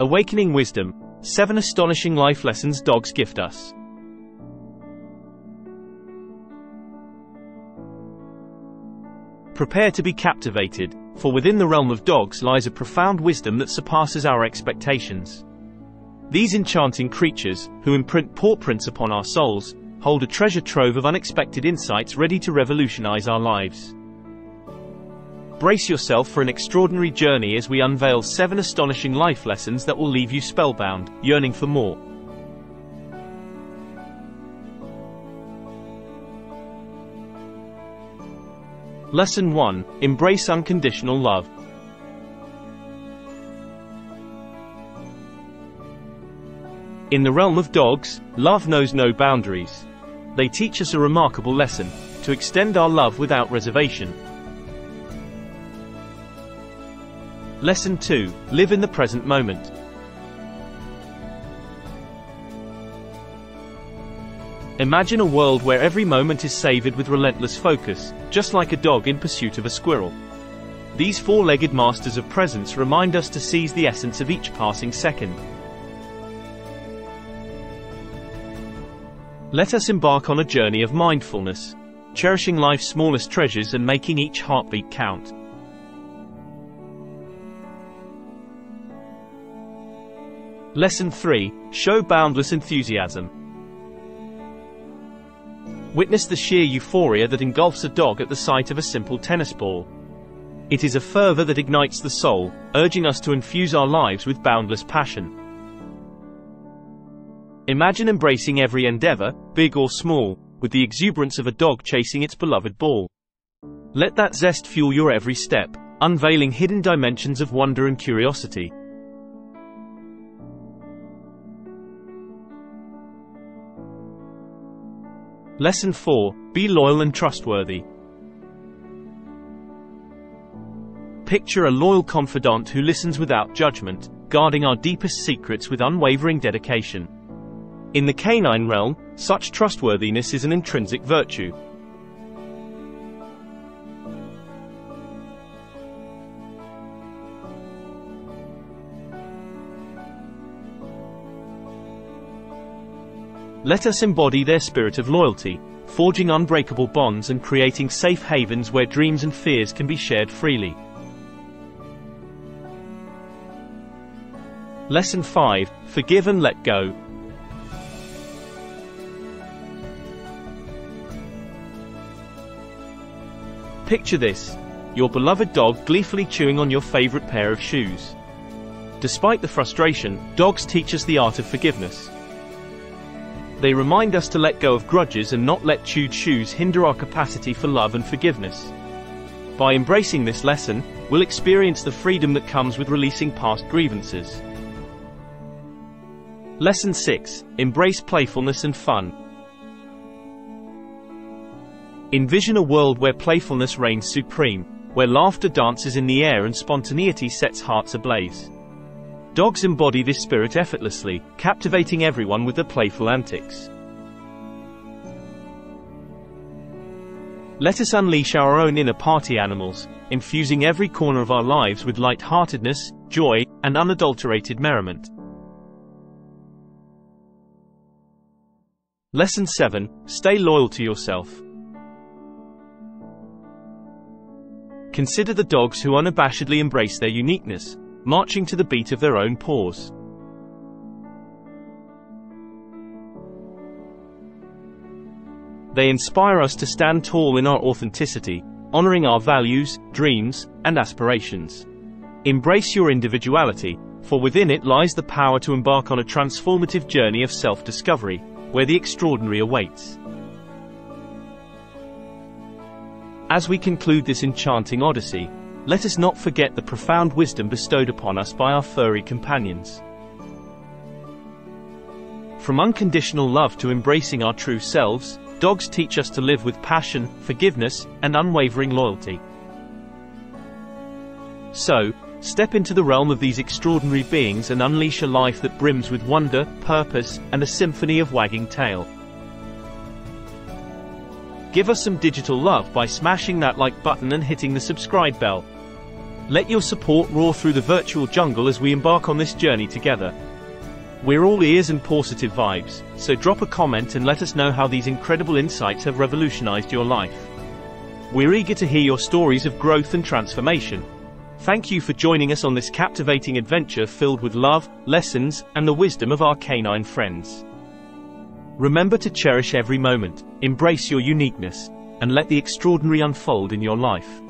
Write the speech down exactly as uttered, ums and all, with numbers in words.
Awakening Wisdom, seven Astonishing Life Lessons Dogs Gift Us. Prepare to be captivated, for within the realm of dogs lies a profound wisdom that surpasses our expectations. These enchanting creatures, who imprint paw prints upon our souls, hold a treasure trove of unexpected insights ready to revolutionize our lives. Brace yourself for an extraordinary journey as we unveil seven astonishing life lessons that will leave you spellbound, yearning for more. Lesson one. Embrace unconditional love. In the realm of dogs, love knows no boundaries. They teach us a remarkable lesson: to extend our love without reservation. Lesson two. Live in the present moment. Imagine a world where every moment is savored with relentless focus, just like a dog in pursuit of a squirrel. These four-legged masters of presence remind us to seize the essence of each passing second. Let us embark on a journey of mindfulness, cherishing life's smallest treasures and making each heartbeat count. Lesson three. Show boundless enthusiasm. Witness the sheer euphoria that engulfs a dog at the sight of a simple tennis ball. It is a fervor that ignites the soul, urging us to infuse our lives with boundless passion. Imagine embracing every endeavor, big or small, with the exuberance of a dog chasing its beloved ball. Let that zest fuel your every step, unveiling hidden dimensions of wonder and curiosity. Lesson four. Be loyal and trustworthy. Picture a loyal confidant who listens without judgment, guarding our deepest secrets with unwavering dedication. In the canine realm, such trustworthiness is an intrinsic virtue. Let us embody their spirit of loyalty, forging unbreakable bonds and creating safe havens where dreams and fears can be shared freely. Lesson five. Forgive and let go. Picture this: your beloved dog gleefully chewing on your favorite pair of shoes. Despite the frustration, dogs teach us the art of forgiveness. They remind us to let go of grudges and not let chewed shoes hinder our capacity for love and forgiveness. By embracing this lesson, we'll experience the freedom that comes with releasing past grievances. Lesson six. Embrace playfulness and fun. Envision a world where playfulness reigns supreme, where laughter dances in the air and spontaneity sets hearts ablaze. Dogs embody this spirit effortlessly, captivating everyone with their playful antics. Let us unleash our own inner party animals, infusing every corner of our lives with light-heartedness, joy, and unadulterated merriment. Lesson seven. Stay loyal to yourself. Consider the dogs who unabashedly embrace their uniqueness, marching to the beat of their own paws. They inspire us to stand tall in our authenticity, honoring our values, dreams, and aspirations. Embrace your individuality, for within it lies the power to embark on a transformative journey of self-discovery, where the extraordinary awaits. As we conclude this enchanting odyssey, let us not forget the profound wisdom bestowed upon us by our furry companions. From unconditional love to embracing our true selves, dogs teach us to live with passion, forgiveness, and unwavering loyalty. So, step into the realm of these extraordinary beings and unleash a life that brims with wonder, purpose, and a symphony of wagging tail. Give us some digital love by smashing that like button and hitting the subscribe bell. Let your support roar through the virtual jungle as we embark on this journey together. We're all ears and positive vibes, so drop a comment and let us know how these incredible insights have revolutionized your life. We're eager to hear your stories of growth and transformation. Thank you for joining us on this captivating adventure filled with love, lessons, and the wisdom of our canine friends. Remember to cherish every moment, embrace your uniqueness, and let the extraordinary unfold in your life.